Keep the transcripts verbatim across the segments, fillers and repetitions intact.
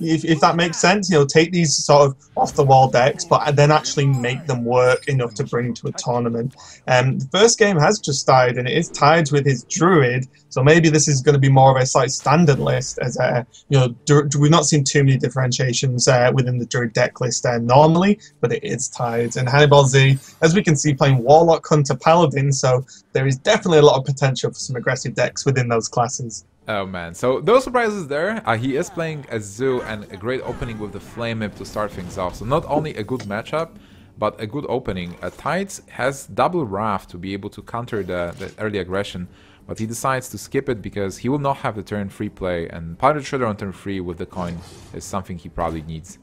if, if that makes sense, you know, take these sort of off-the-wall decks, but then actually make them work enough to bring to a tournament. Um, the first game has just started, and it is Tides with his Druid, so maybe this is going to be more of a slight standard list, as uh, you know, we've not seen too many differentiations uh, within the Druid deck list uh, normally, but it is Tides. And Hannibalz two, as we can see, playing Warlock, Hunter, Paladin, so there is definitely a lot of potential for some aggressive decks within those classes. Oh man, so no surprises there. Uh, he is playing a Zoo and a great opening with the Flame Imp to start things off. So not only a good matchup, but a good opening. Uh, Tides has double Wrath to be able to counter the, the early aggression, but he decides to skip it because he will not have the turn three play, and Pirate Shredder on turn three with the coin is something he probably needs.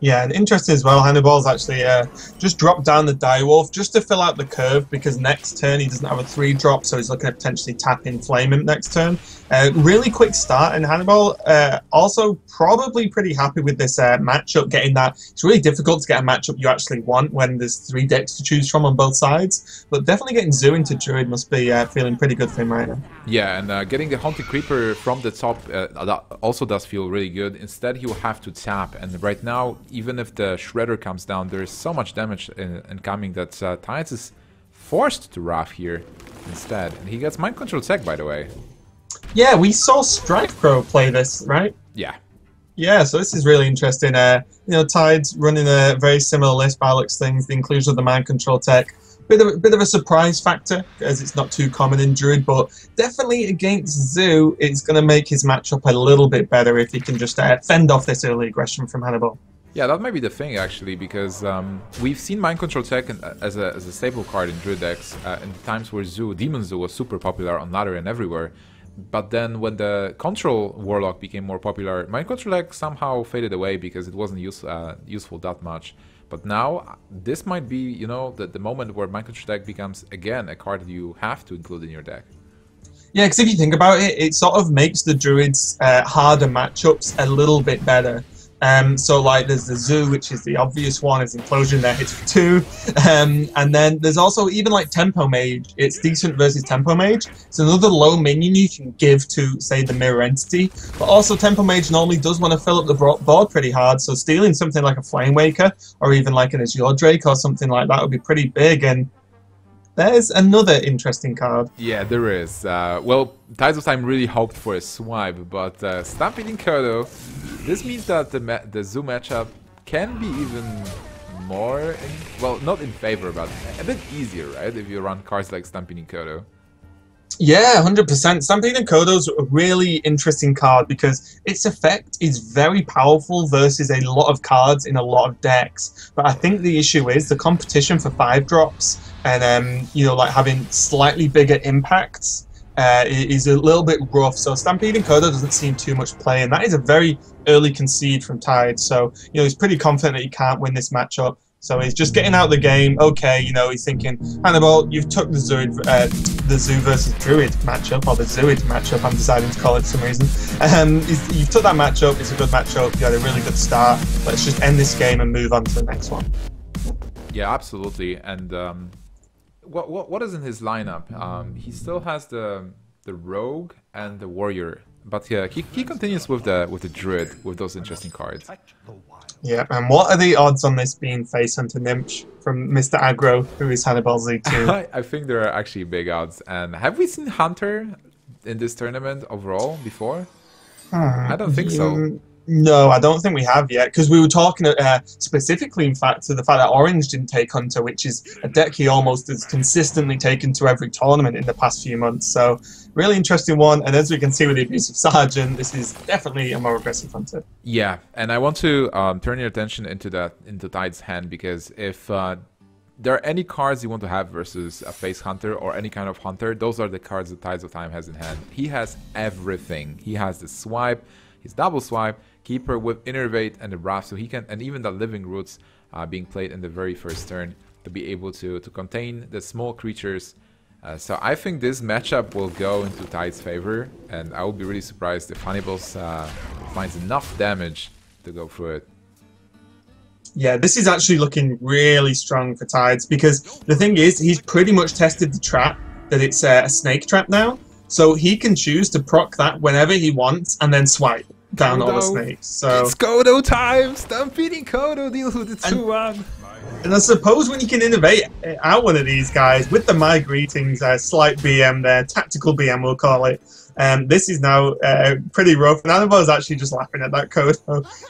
Yeah, and interesting as well, Hannibalz actually uh, just dropped down the Direwolf just to fill out the curve, because next turn he doesn't have a three drop, so he's looking at potentially tapping Flame Imp next turn. Uh, really quick start, and Hannibalz uh, also probably pretty happy with this uh, matchup, getting that. It's really difficult to get a matchup you actually want when there's three decks to choose from on both sides, but definitely getting Zoo into Druid must be uh, feeling pretty good for him right now. Yeah, and uh, getting the Haunted Creeper from the top uh, that also does feel really good. Instead, he will have to tap, and right now, even if the Shredder comes down, there is so much damage incoming in that uh, Tides is forced to Wrath here instead. And he gets Mind Control Tech, by the way. Yeah, we saw Strike Pro play this, right? Yeah. Yeah, so this is really interesting. Uh, you know, Tides running a very similar list by looks things, the inclusion of the Mind Control Tech. Bit of, bit of a surprise factor, as it's not too common in Druid, but definitely against Zoo, it's going to make his matchup a little bit better if he can just uh, fend off this early aggression from Hannibalz. Yeah, that might be the thing, actually, because um, we've seen Mind Control Tech in, as, a, as a staple card in Druid decks uh, in the times where Zoo, Demon Zoo was super popular on ladder and everywhere. But then when the Control Warlock became more popular, Mind Control Tech somehow faded away because it wasn't use, uh, useful that much. But now, this might be, you know, the, the moment where Mind Control Tech becomes, again, a card you have to include in your deck. Yeah, because if you think about it, it sort of makes the Druid's uh, harder matchups a little bit better. Um, so like there's the Zoo, which is the obvious one, is Implosion, that hits for two, um, and then there's also even like Tempo Mage. It's decent versus Tempo Mage. It's another low minion you can give to, say, the Mirror Entity, but also Tempo Mage normally does want to fill up the board pretty hard, so stealing something like a Flame Waker or even like an Azure Drake or something like that would be pretty big. And there's another interesting card. Yeah, there is. Uh, well, Tides of Time really hoped for a swipe, but uh, Stampeding Kodo, this means that the, ma the Zoo matchup can be even more, in well, not in favor, but a bit easier, right, if you run cards like Stampeding Kodo. Yeah, one hundred percent. Stampeding Kodo's a really interesting card because its effect is very powerful versus a lot of cards in a lot of decks. But I think the issue is the competition for five drops and um, you know, like having slightly bigger impacts uh, is a little bit rough. So Stampeding Kodo doesn't seem too much play, and that is a very early concede from Tides. So you know, he's pretty confident that he can't win this matchup. So he's just getting out the game, okay, you know, he's thinking, Hannibalz, you've took the Zoo, uh, the Zoo versus Druid matchup, or the Zooid matchup, I'm deciding to call it for some reason. Um, you've took that matchup, it's a good matchup, you had a really good start, let's just end this game and move on to the next one. Yeah, absolutely, and um, what, what, what is in his lineup? Um, he still has the, the Rogue and the Warrior. But yeah, he, he continues with the with the Druid, with those interesting cards. Yeah, and what are the odds on this being Face Hunter Nymph from Mister Aggro, who is Hannibalz two? I think there are actually big odds. And have we seen Hunter in this tournament overall before? Hmm. I don't think so. No, I don't think we have yet, because we were talking uh, specifically, in fact, to the fact that Orange didn't take Hunter, which is a deck he almost has consistently taken to every tournament in the past few months. So, really interesting one, and as we can see with the Abusive Sergeant, this is definitely a more aggressive Hunter. Yeah, and I want to um, turn your attention into that into Tide's hand, because if uh, there are any cards you want to have versus a Face Hunter or any kind of Hunter, those are the cards that Tides of Time has in hand. He has everything. He has the swipe, his double swipe, Keeper with Innervate and the Wrath, so he can, and even the Living Roots uh, being played in the very first turn to be able to, to contain the small creatures. Uh, so I think this matchup will go into Tide's favor, and I will be really surprised if Hannibalz uh, finds enough damage to go through it. Yeah, this is actually looking really strong for Tides, because the thing is, he's pretty much tested the trap, that it's uh, a snake trap now, so he can choose to proc that whenever he wants and then swipe. down all the snakes. So it's Kodo time! Stop beating Kodo, deals with the two one. And I suppose when you can innovate out one of these guys with the My Greetings, uh, slight B M there, tactical B M we'll call it. Um, this is now uh, pretty rough, and Hannibalz actually just laughing at that code.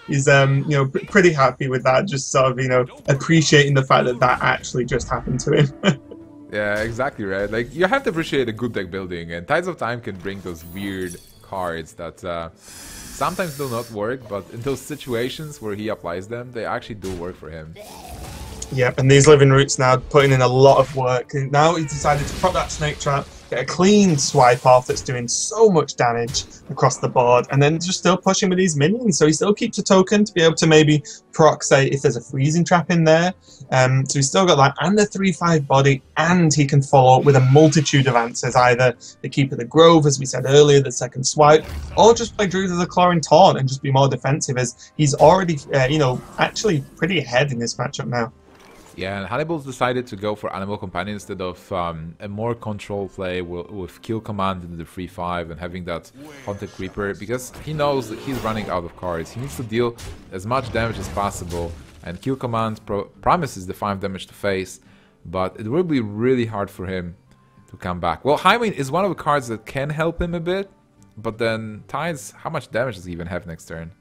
He's um, you know, pr pretty happy with that, just sort of, you know, appreciating the fact that that actually just happened to him. Yeah, exactly right. Like, you have to appreciate a good deck building, and Tides of Time can bring those weird cards that uh, sometimes do not work, but in those situations where he applies them, they actually do work for him. Yep, and these living roots now putting in a lot of work. And now he's decided to prop that snake trap, get a clean swipe off that's doing so much damage across the board, and then just still pushing with these minions. So he still keeps a token to be able to maybe proc, say, if there's a freezing trap in there. Um, so he's still got that, and the three five body, and he can follow up with a multitude of answers, either the Keep of the Grove, as we said earlier, the second swipe, or just play Druid of the Clawing Taunt and just be more defensive, as he's already, uh, you know, actually pretty ahead in this matchup now. Yeah, and Hannibalz decided to go for Animal Companion instead of um, a more control play with, with Kill Command and the three five and having that Haunted Creeper, because he knows that he's running out of cards. He needs to deal as much damage as possible, and Kill Command pro promises the five damage to face, but it will be really hard for him to come back. Well, Highwind is one of the cards that can help him a bit, but then Tides, how much damage does he even have next turn?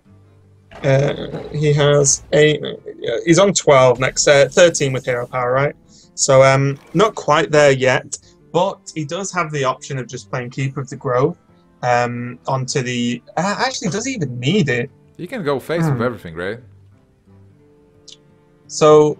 Uh, he has eight. Uh, he's on twelve next, uh, thirteen with hero power, right? So um, not quite there yet, but he does have the option of just playing Keeper of the Grove um, onto the. Uh, actually, does he even need it? You can go face hmm. with everything, right? So,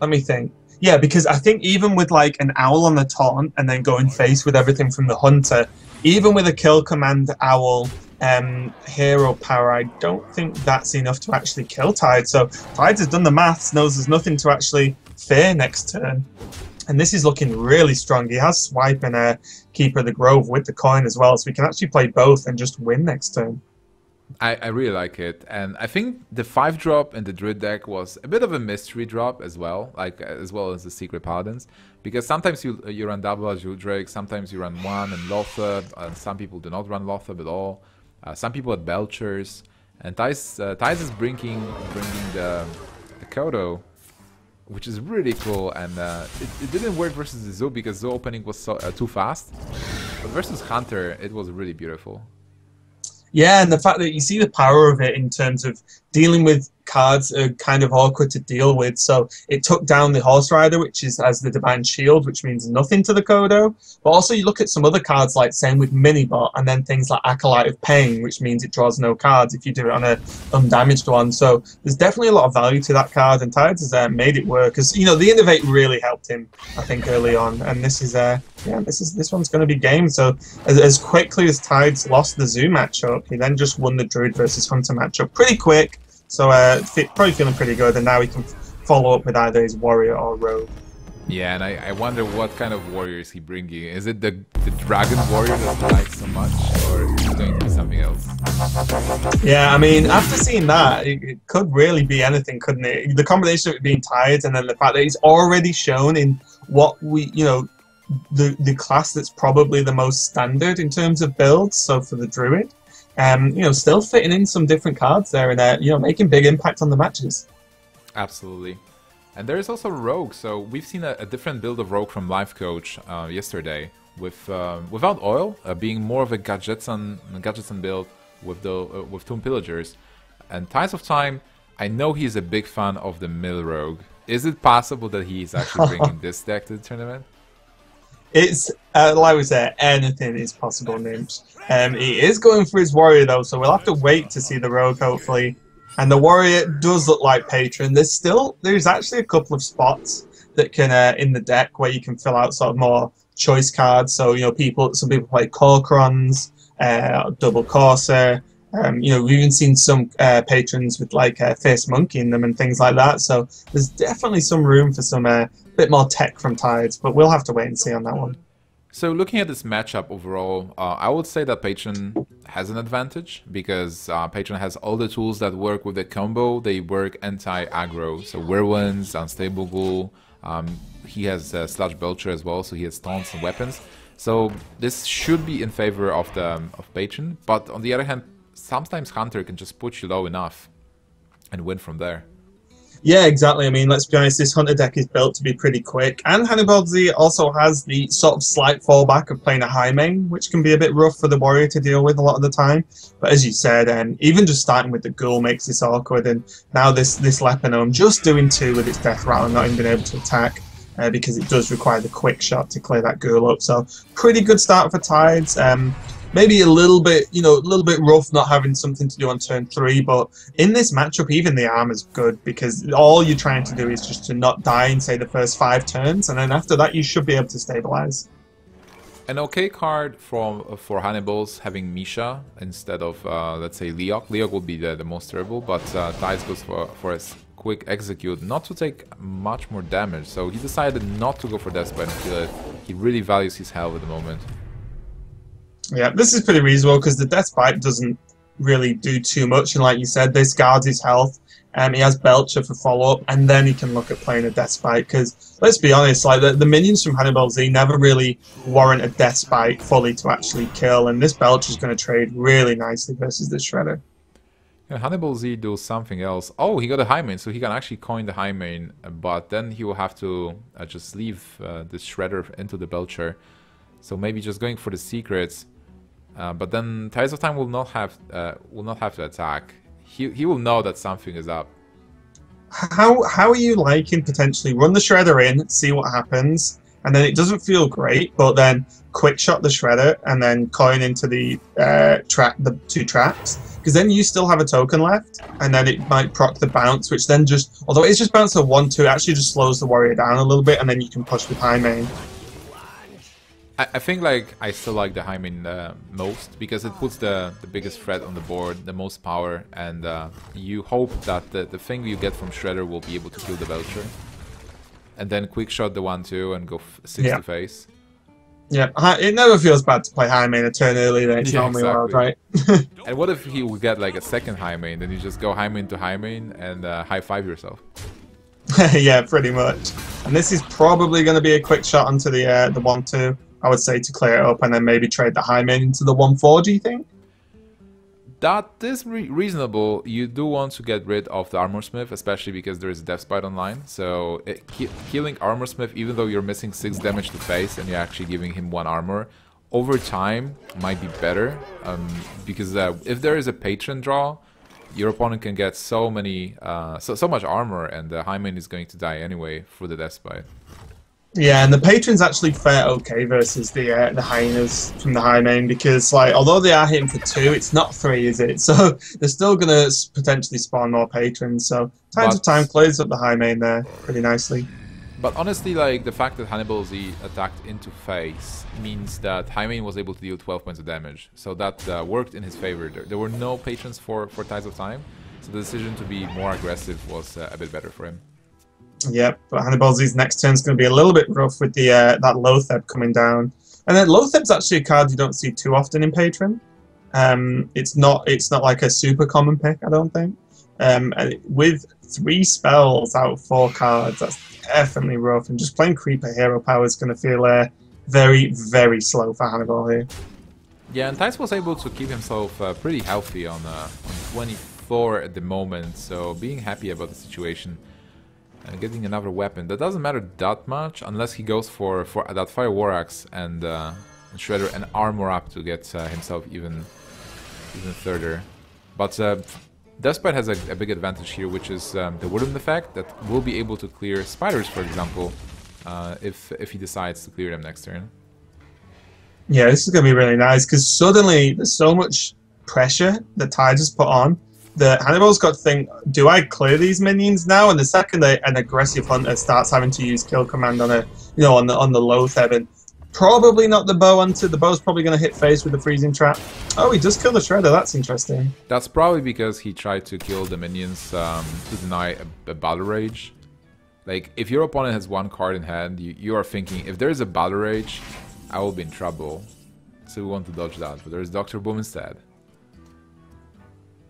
let me think. Yeah, because I think even with like an owl on the taunt and then going face with everything from the hunter, even with a Kill Command owl. Um, hero power, I don't think that's enough to actually kill Tides. So Tides has done the maths, knows there's nothing to actually fear next turn. And this is looking really strong. He has Swipe and uh, Keeper of the Grove with the coin as well, so we can actually play both and just win next turn. I, I really like it, and I think the five drop in the Druid deck was a bit of a mystery drop as well, like as well as the Secret Paladins, because sometimes you you run double as you Drake, sometimes you run one and Lothar, and some people do not run Lothar at all. Uh, some people had Belchers, and Thijs, uh, Thijs is bringing, bringing the, the Kodo, which is really cool, and uh, it, it didn't work versus the Zoo because Zoo opening was so, uh, too fast, but versus Hunter, it was really beautiful. Yeah, and the fact that you see the power of it in terms of dealing with cards that are kind of awkward to deal with. So it took down the Horse Rider, which is as the Divine Shield, which means nothing to the Kodo. But also you look at some other cards, like same with Minibot, and then things like Acolyte of Pain, which means it draws no cards if you do it on an undamaged one. So there's definitely a lot of value to that card, and Tides has uh, made it work. Because, you know, the Innovate really helped him, I think, early on. And this is... Uh, Yeah, this is this one's going to be game. So as, as quickly as Tides lost the Zoo matchup, he then just won the Druid versus Hunter matchup pretty quick. So uh, probably feeling pretty good, and now he can follow up with either his Warrior or Rogue. Yeah, and I, I wonder what kind of Warrior is he bringing. Is it the, the Dragon Warrior that he likes so much, or is it going to be something else? Yeah, I mean, after seeing that, it, it could really be anything, couldn't it? The combination of it being Tides, and then the fact that he's already shown in what we, you know, The, the class that's probably the most standard in terms of builds, so for the Druid, um, you know, still fitting in some different cards there and uh, you know, making big impact on the matches. Absolutely. And there is also Rogue, so we've seen a, a different build of Rogue from Lifecoach uh, yesterday, with uh, without oil, uh, being more of a Gadgetson, Gadgetson build with, the, uh, with Tomb Pillagers. And Tides of Time, I know he's a big fan of the Mill Rogue. Is it possible that he's actually bringing this deck to the tournament? It's, uh, like we said, anything is possible, Nymph. Um, he is going for his Warrior, though, so we'll have to wait to see the Rogue, hopefully. And the Warrior does look like Patron. There's still, there's actually a couple of spots that can, uh, in the deck, where you can fill out sort of more choice cards. So, you know, people, some people play Corcorons, uh, Double Courser. Um, you know, we've even seen some uh, patrons with like a uh, Face Monkey in them and things like that. So there's definitely some room for some uh, bit more tech from Tides, but we'll have to wait and see on that one. So looking at this matchup overall, uh, I would say that Patron has an advantage because uh, Patron has all the tools that work with the combo. They work anti-aggro, so Whirlwinds, Unstable Ghoul. Um, he has uh, Sludge Belcher as well, so he has taunts and weapons. So this should be in favor of the of Patron, but on the other hand, sometimes Hunter can just put you low enough and win from there. Yeah, exactly. I mean, let's be honest, this Hunter deck is built to be pretty quick, and Hannibalz two also has the sort of slight fallback of playing a high main, which can be a bit rough for the warrior to deal with a lot of the time. But as you said, um, even just starting with the ghoul makes this awkward, and now this, this Lepanome just doing two with its death rattle and not even being able to attack, uh, because it does require the quick shot to clear that ghoul up. So, pretty good start for Tides. Um, Maybe a little bit, you know, a little bit rough not having something to do on turn three, but in this matchup, even the armor's good because all you're trying to do is just to not die in, say, the first five turns, and then after that, you should be able to stabilize. An okay card from for Hannibalz, having Misha instead of, uh, let's say, Leok. Leok would be the, the most terrible, but uh, Tides goes for, for a quick execute, not to take much more damage, so he decided not to go for Death Spell and kill it. He really values his health at the moment. Yeah, this is pretty reasonable because the Death Bite doesn't really do too much, and like you said, this guards his health, and um, he has Belcher for follow-up, and then he can look at playing a Death Bite, because, let's be honest, like the, the minions from Hannibalz two never really warrant a Death Bite fully to actually kill, and this Belcher's going to trade really nicely versus the Shredder. Yeah, Hannibalz two does something else. Oh, he got a high main, so he can actually coin the high main, but then he will have to uh, just leave uh, the Shredder into the Belcher, so maybe just going for the secrets. Uh, but then Tides of Time will not have uh, will not have to attack. He he will know that something is up. How how are you liking potentially run the Shredder in, see what happens, and then it doesn't feel great, but then quick shot the Shredder and then coin into the uh, trap the two traps, because then you still have a token left, and then it might proc the bounce, which then just although it's just bounced a one two, it actually just slows the warrior down a little bit, and then you can push with high main. I think like I still like the high main uh, most because it puts the, the biggest threat on the board, the most power, and uh, you hope that the, the thing you get from Shredder will be able to kill the Belcher. And then quick shot the one two and go six yeah. to face. Yeah, it never feels bad to play high main a turn early than it's yeah, normally exactly. wild, right? And what if he will get like a second high main, then you just go high main to high main and uh, high five yourself. Yeah, pretty much. And this is probably going to be a quick shot onto the uh, the one two. I would say to clear it up and then maybe trade the high main into the one four, do you think? That is re reasonable. You do want to get rid of the Armorsmith, especially because there is a Death Spite online. So it, ki killing Armorsmith, even though you're missing six damage to face and you're actually giving him one armor, over time might be better. Um, because uh, if there is a patron draw, your opponent can get so many, uh, so, so much armor, and the high main is going to die anyway for the Death Spite. Yeah, and the patrons actually fare okay versus the uh, the hyenas from the high main because, like, although they are hitting for two, it's not three, is it? So they're still gonna potentially spawn more patrons. So Tides of Time plays up the high main there pretty nicely. But honestly, like the fact that Hannibalz two attacked into face means that high main was able to deal twelve points of damage, so that uh, worked in his favor. There, there were no patrons for for Tides of Time, so the decision to be more aggressive was uh, a bit better for him. Yep, but Hannibalz two's next turn is going to be a little bit rough with the uh, that Lotheb coming down, and then Lotheb's actually a card you don't see too often in Patron. Um, it's not it's not like a super common pick, I don't think. Um, and with three spells out of four cards, that's definitely rough. And just playing Creeper Hero Power is going to feel uh, very very slow for Hannibal here. Yeah, and Thijs was able to keep himself uh, pretty healthy on uh, on twenty-four at the moment, so being happy about the situation. And getting another weapon. That doesn't matter that much unless he goes for, for that Fire War Axe and, uh, and Shredder and Armor Up to get uh, himself even even further. But uh, Deathspite has a, a big advantage here, which is um, the Wooden Effect that will be able to clear Spiders, for example, uh, if, if he decides to clear them next turn. Yeah, this is going to be really nice because suddenly there's so much pressure that Tides has put on. The Hannibal's got to think, do I clear these minions now? And the second a, an aggressive hunter starts having to use kill command on a, you know, on the on the Lotheb, and probably not the bow hunter. The bow's probably going to hit face with the freezing trap. Oh, he does kill the Shredder. That's interesting. That's probably because he tried to kill the minions um, to deny a, a battle rage. Like if your opponent has one card in hand, you you are thinking if there is a battle rage, I will be in trouble. So we want to dodge that. But there is Doctor Boom instead.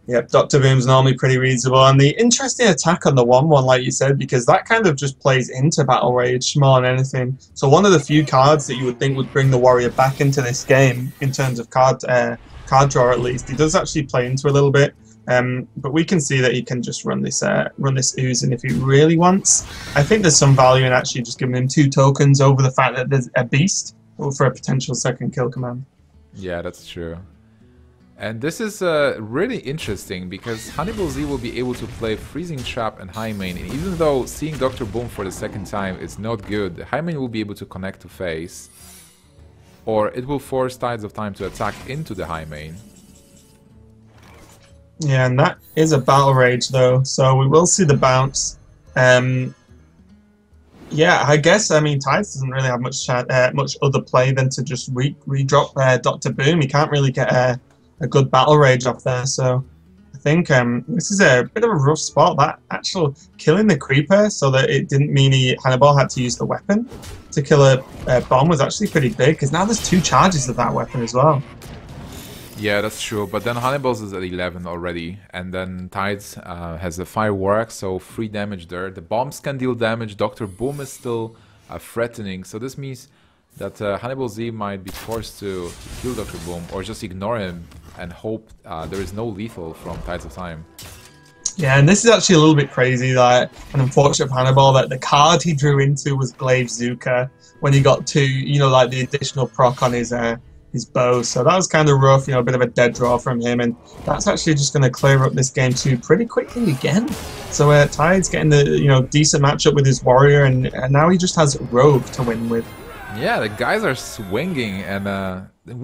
Yep, Doctor Boom's normally pretty reasonable, and the interesting attack on the one one, like you said, because that kind of just plays into Battle Rage more than anything. So one of the few cards that you would think would bring the warrior back into this game in terms of card uh, card draw at least. He does actually play into a little bit, um, but we can see that he can just run this uh, run this ooze, and if he really wants, I think there's some value in actually just giving him two tokens over the fact that there's a beast for a potential second kill command. Yeah, that's true. And this is uh, really interesting because Hannibalz two will be able to play Freezing Trap and High Main, and even though seeing Doctor Boom for the second time is not good, High Main will be able to connect to face, or it will force Tides of Time to attack into the High Main. Yeah, and that is a Battle Rage though, so we will see the bounce. Um, yeah, I guess, I mean, Tides doesn't really have much uh, much other play than to just re re-drop uh, Doctor Boom. He can't really get a... a good Battle Rage off there, so I think um, this is a bit of a rough spot. That actual killing the Creeper so that it didn't mean he, Hannibalz had to use the weapon to kill a, a bomb was actually pretty big, because now there's two charges of that weapon as well. Yeah, that's true, but then Hannibalz is at eleven already, and then Tides uh, has a Firework, so three damage there. The bombs can deal damage, Doctor Boom is still uh, threatening, so this means that uh, Hannibalz two might be forced to kill Doctor Boom or just ignore him and hope uh, there is no lethal from Tides of Time. Yeah, and this is actually a little bit crazy, that an unfortunate Hannibalz, that the card he drew into was Glaive Zooka when he got two, you know, like the additional proc on his uh, his bow. So that was kind of rough, you know, a bit of a dead draw from him, and that's actually just going to clear up this game too pretty quickly again. So uh, Tides getting the, you know, decent matchup with his warrior, and, and now he just has Rogue to win with. Yeah, the guys are swinging, and uh,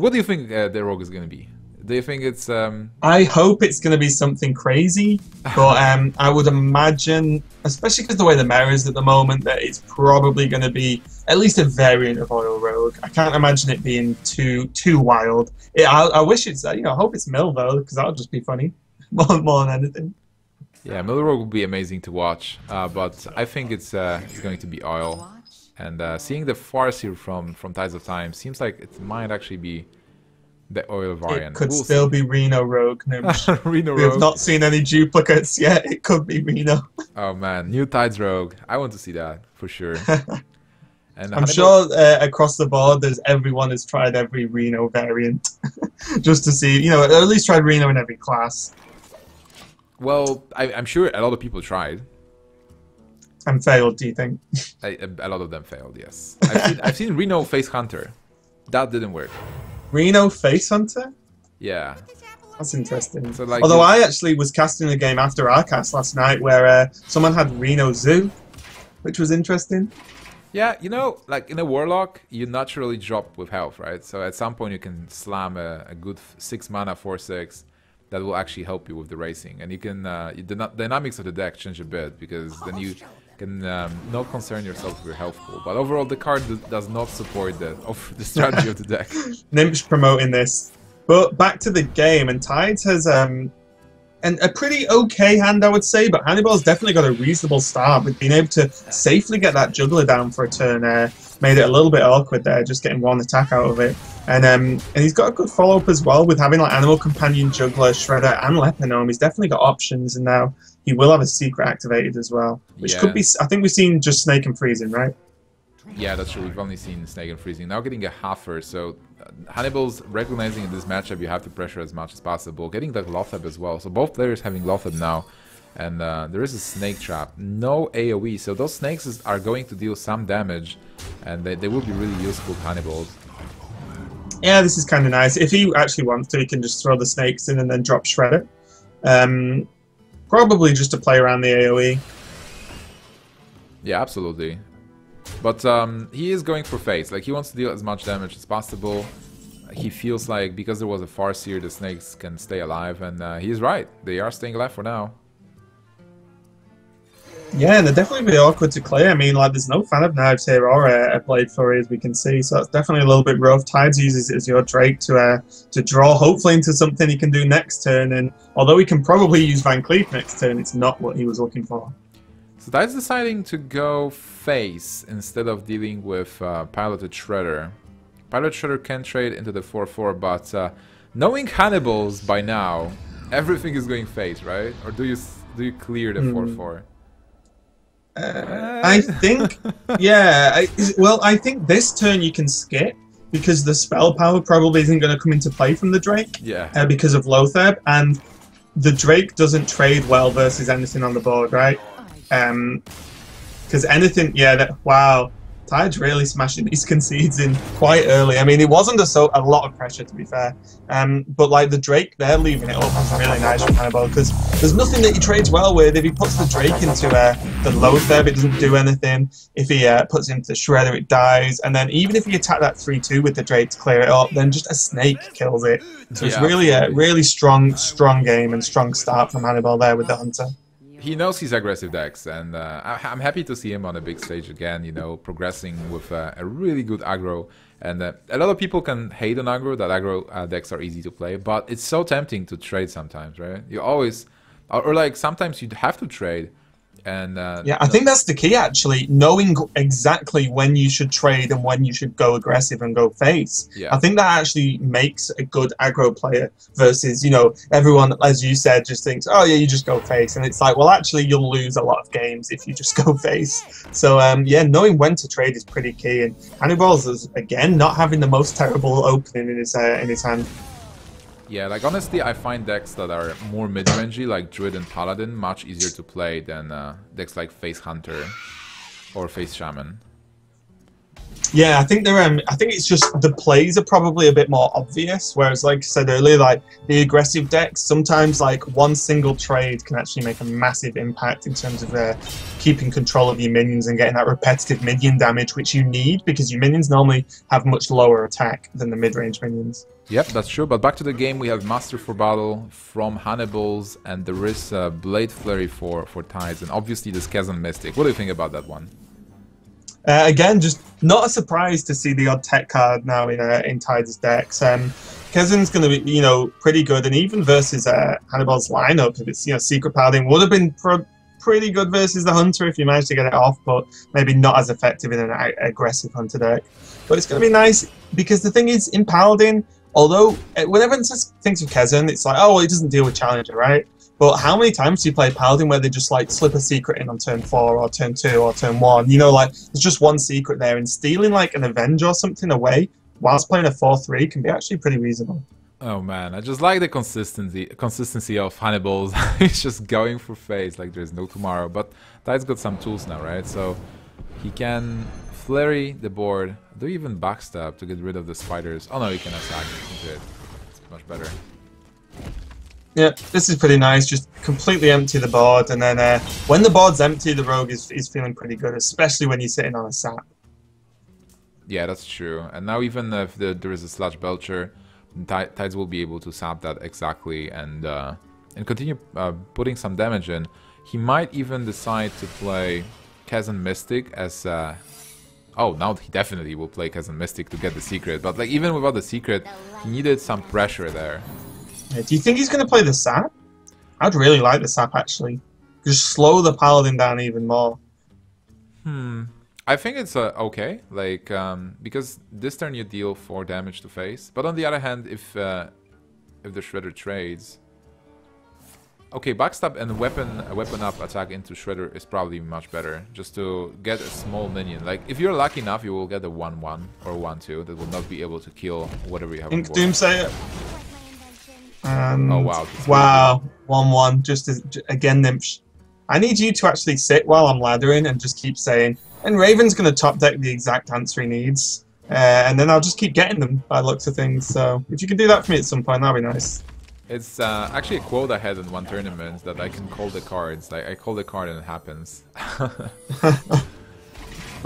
what do you think uh, the Rogue is going to be? Do you think it's... Um... I hope it's going to be something crazy, but um, I would imagine, especially because the way the meta is at the moment, that it's probably going to be at least a variant of Oil Rogue. I can't imagine it being too too wild. It, I, I wish it's... You know, I hope it's Mill, though, because that would just be funny more, more than anything. Yeah, Mill Rogue would be amazing to watch, uh, but I think it's, uh, it's going to be Oil. And uh, seeing the Farseer here from, from Tides of Time seems like it might actually be the Oil variant. It could we'll still see. be Reno Rogue. No, Reno we Rogue. have not seen any duplicates yet. It could be Reno. Oh man, new Tides Rogue. I want to see that for sure. And I'm sure uh, across the board, there's everyone has tried every Reno variant just to see, you know, at least tried Reno in every class. Well, I, I'm sure a lot of people tried. And failed, do you think? A, a lot of them failed, yes. I've seen, I've seen Reno Face Hunter. That didn't work. Reno Face Hunter? Yeah. That's interesting. So, like, although I actually was casting a game after our cast last night where uh, someone had Reno Zoo, which was interesting. Yeah, you know, like in a Warlock, you naturally drop with health, right? So at some point you can slam a, a good six mana four six. That will actually help you with the racing. And you can... Uh, the dynamics of the deck change a bit, because then you can um, not concern yourself with your health pool. But overall, the card does not support the, of the strategy of the deck. Nymph's promoting this. But back to the game, and Tides has um, an, a pretty okay hand, I would say, but Hannibalz definitely got a reasonable start with being able to safely get that juggler down for a turn. Uh, made it a little bit awkward there, just getting one attack out of it. And um, and he's got a good follow-up as well with having like Animal Companion, Juggler, Shredder, and Lepanome. He's definitely got options, and now he will have a secret activated as well, which yeah. could be. I think we've seen just Snake and Freezing, right? Yeah, that's true. We've only seen Snake and Freezing. Now getting a Huffer, so Hannibalz recognizing in this matchup you have to pressure as much as possible. Getting that Lothab as well. So both players having Lothab now, and uh, there is a Snake Trap. No AoE, so those snakes are going to deal some damage, and they, they will be really useful to Hannibalz. Yeah, this is kind of nice. If he actually wants to, he can just throw the snakes in and then drop Shredder. Um, probably just to play around the AoE. Yeah, absolutely. But um, he is going for face. Like, he wants to deal as much damage as possible. He feels like because there was a Farseer, the snakes can stay alive. And uh, he's right. They are staying alive for now. Yeah, and they're definitely be awkward to clear. I mean, like, there's no fan of knives here or a, a blade flurry, as we can see. So that's definitely a little bit rough. Tides uses it as your Drake to uh, to draw, hopefully, into something he can do next turn. And although he can probably use Van Cleef next turn, it's not what he was looking for. So Tides deciding to go face instead of dealing with uh, Piloted Shredder. Piloted Shredder can trade into the four four, but uh, knowing Hannibalz by now, everything is going face, right? Or do you do you clear the four four? Mm. Uh, I think, yeah, I, well, I think this turn you can skip, because the spell power probably isn't going to come into play from the Drake. Yeah. Uh, because of Lotheb, and the Drake doesn't trade well versus anything on the board, right? Um, because anything, yeah. That wow, Tide's really smashing these concedes in quite early. I mean, it wasn't a, so, a lot of pressure, to be fair. Um, but like the Drake, they're leaving it open. That's really nice from Hannibalz, because there's nothing that he trades well with. If he puts the Drake into uh, the Lotheb, it doesn't do anything. If he uh, puts it into the Shredder, it dies. And then even if you attack that three two with the Drake to clear it up, then just a snake kills it. So yeah. It's really a really strong, strong game and strong start from Hannibalz there with the Hunter. He knows his aggressive decks, and uh, I'm happy to see him on a big stage again, you know, progressing with uh, a really good aggro. And uh, a lot of people can hate on aggro, that aggro uh, decks are easy to play, but it's so tempting to trade sometimes, right? You always, or, or like sometimes you have to trade. And uh, yeah, I think that's the key, actually, knowing exactly when you should trade and when you should go aggressive and go face. Yeah. I think that actually makes a good aggro player versus, you know, everyone, as you said, just thinks, oh yeah, you just go face. And it's like, well, actually, you'll lose a lot of games if you just go face. So um, yeah, knowing when to trade is pretty key. And Hannibalz is, again, not having the most terrible opening in his, uh, in his hand. Yeah, like honestly, I find decks that are more mid-rangey, like Druid and Paladin, much easier to play than uh, decks like Face Hunter or Face Shaman. Yeah, I think they're. Um, I think it's just the plays are probably a bit more obvious. Whereas, like I said earlier, like the aggressive decks, sometimes like one single trade can actually make a massive impact in terms of uh, keeping control of your minions and getting that repetitive minion damage which you need, because your minions normally have much lower attack than the mid-range minions. Yep, that's true. But back to the game, we have Master for Battle from Hannibalz, and there is uh, Blade Flurry for, for Tides, and obviously this Chasm Mystic. What do you think about that one? Uh, again, just not a surprise to see the odd tech card now in uh, in Tides' decks. Um, Kezin's going to be, you know, pretty good, and even versus uh, Hannibalz lineup, if it's, you know, Secret Paladin would have been pro pretty good versus the Hunter if you managed to get it off, but maybe not as effective in an ag aggressive Hunter deck. But it's going to be nice, because the thing is, in Paladin, although, when everyone thinks of Kezin, it's like, oh, well, he doesn't deal with Challenger, right? But how many times do you play Paladin where they just, like, slip a secret in on turn four or turn two or turn one? You know, like, there's just one secret there, and stealing, like, an Avenge or something away whilst playing a four three can be actually pretty reasonable. Oh, man, I just like the consistency consistency of Hannibalz. He's just going for face like there's no tomorrow. But Tide's got some tools now, right? So he can flurry the board, do even backstab to get rid of the spiders. Oh no, you can attack into it. It's much better. Yeah, this is pretty nice. Just completely empty the board, and then uh, when the board's empty, the rogue is, is feeling pretty good, especially when you're sitting on a sap. Yeah, that's true. And now even if the, there is a Sludge Belcher, Tides will be able to sap that exactly and, uh, and continue uh, putting some damage in. He might even decide to play Chasm Mystic as... Uh, Oh, now he definitely will play Chasm Mystic to get the secret. But like even without the secret, he needed some pressure there. Yeah, do you think he's going to play the sap? I'd really like the sap, actually. Just slow the Paladin down even more. Hmm. I think it's uh, okay. Like, um, because this turn you deal four damage to face. But on the other hand, if, uh, if the Shredder trades... Okay, backstab and weapon weapon up attack into Shredder is probably much better, just to get a small minion. Like, if you're lucky enough, you will get a one one or one two that will not be able to kill whatever you have on board. Doomsayer. Um, oh, wow. Wow. one one. Just as, again, Nymph. I need you to actually sit while I'm laddering and just keep saying, and Raven's going to top deck the exact answer he needs, uh, and then I'll just keep getting them by looks of things. So if you can do that for me at some point, that'll be nice. It's uh, actually a quote I had in one tournament that I can call the cards. Like I call the card and it happens. But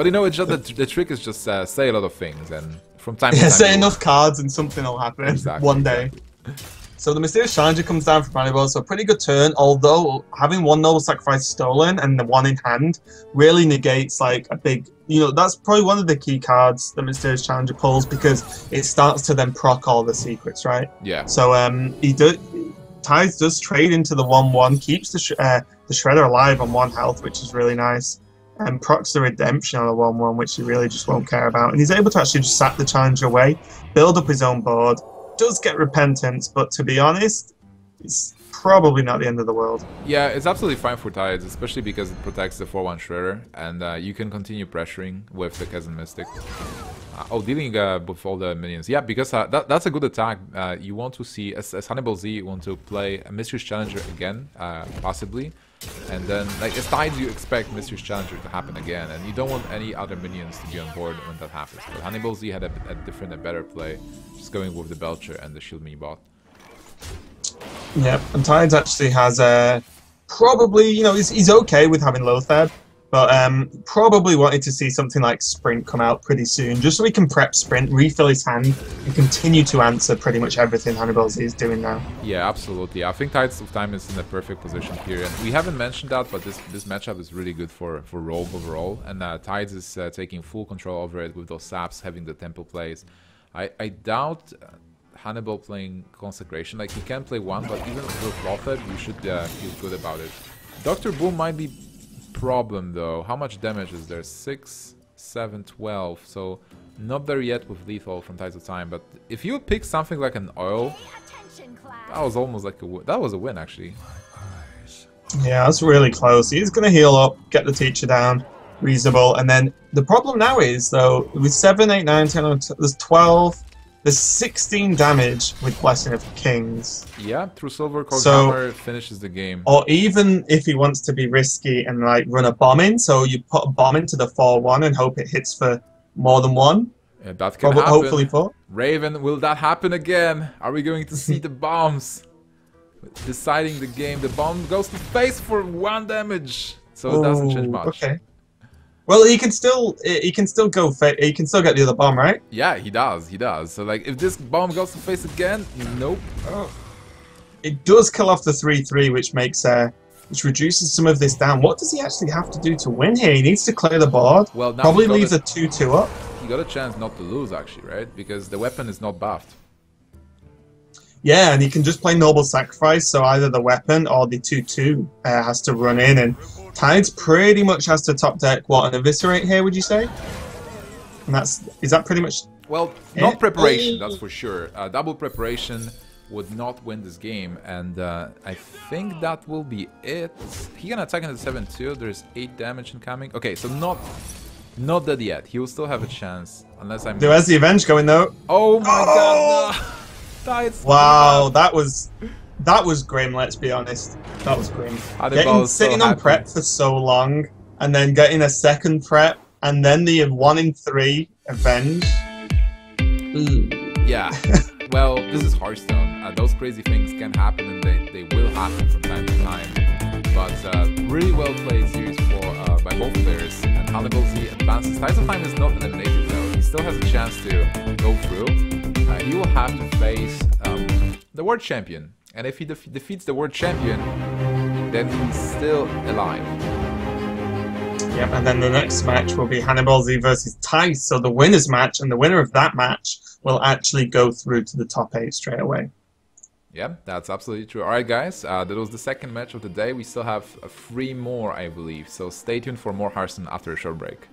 you know, it's just the, the trick is just uh, say a lot of things, and from time yeah, to time. Say enough cards and something will happen exactly, one day. Exactly. So the Mysterious Challenger comes down from Hannibalz, so a pretty good turn, although having one Noble Sacrifice stolen and the one in hand really negates like a big, you know, that's probably one of the key cards the Mysterious Challenger pulls, because it starts to then proc all the secrets, right? Yeah. So um, he do, Tides does trade into the one one, keeps the, sh uh, the Shredder alive on one health, which is really nice, and procs the Redemption on the one one, which he really just won't care about, and he's able to actually just sack the Challenger away, build up his own board. Does get repentance, but to be honest, it's probably not the end of the world. Yeah, it's absolutely fine for Tides, especially because it protects the four one Shredder, and uh, you can continue pressuring with the Chasm Mystic. oh, dealing uh, with all the minions. Yeah, because uh, that, that's a good attack. Uh, you want to see, as, as Hannibalz, you want to play a Mistress Challenger again, uh, possibly. And then, like, as Tides, you expect Mistress Challenger to happen again. And you don't want any other minions to be on board when that happens. But Hannibalz had a, a different and better play, just going with the Belcher and the Shield Me bot. Yep, and Tides actually has a... Probably, you know, he's, he's okay with having Lothab, but um, probably wanted to see something like Sprint come out pretty soon, just so he can prep Sprint, refill his hand, and continue to answer pretty much everything Hannibalz is doing now. Yeah, absolutely. I think Tides of Time is in the perfect position here, and we haven't mentioned that, but this this matchup is really good for, for Rogue overall, and uh, Tides is uh, taking full control over it with those saps, having the tempo plays. I, I doubt... Uh, Hannibal playing Consecration, like he can play one, but even with Lothab, you should uh, feel good about it. Doctor Boom might be problem though. How much damage is there? six, seven, twelve, so not there yet with lethal from Tides of Time, but if you pick something like an oil, that was almost like a w that was a win actually. Yeah, that's really close. He's gonna heal up, get the teacher down, reasonable, and then the problem now is though, with seven, eight, nine, ten, there's twelve. There's sixteen damage with Blessing of Kings. Yeah, through Silver Cold so, Hammer finishes the game. Or even if he wants to be risky and like run a bomb in, so you put a bomb into the four one and hope it hits for more than one. Yeah, that can happen. Hopefully four. Raven, will that happen again? Are we going to see the bombs? Deciding the game, the bomb goes to face for one damage. So Ooh, it doesn't change much. Okay. Well, he can still he can still go. He can still get the other bomb, right? Yeah, he does. He does. So, like, if this bomb goes to face again, nope. Oh. It does kill off the three three, which makes uh, which reduces some of this down. What does he actually have to do to win here? He needs to clear the board. Well, now probably leaves a two two up. He got a chance not to lose, actually, right? Because the weapon is not buffed. Yeah, and he can just play Noble Sacrifice, so either the weapon or the two two uh, has to run in, and Tides pretty much has to top deck, what, an Eviscerate here, would you say? And that's, is that pretty much Well, not it? preparation, that's for sure. Uh, double preparation would not win this game, and uh, I think that will be it. He can attack into seven two, there's eight damage incoming. Okay, so not... Not dead yet, he will still have a chance, unless I'm... There's the Avenge going, though. Oh my oh! god, no! Tides wow, that was that was grim. Let's be honest, that was grim. Getting, sitting so on happy. prep for so long, and then getting a second prep, and then the one in three Avenge. Mm. Yeah. Well, this is Hearthstone. Uh, those crazy things can happen, and they they will happen from time to time. But uh, really well played series for uh, by both players. And Hannibalz advances. Tides of Time is not eliminated though. He still has a chance to go through. Uh, he will have to face um, the world champion, and if he def defeats the world champion, then he's still alive. Yep, and then the next match will be Hannibalz versus Thijs, so the winner's match, and the winner of that match will actually go through to the top eight straight away. Yeah, that's absolutely true. Alright guys, uh, that was the second match of the day. We still have three more, I believe, so stay tuned for more Hearthstone after a short break.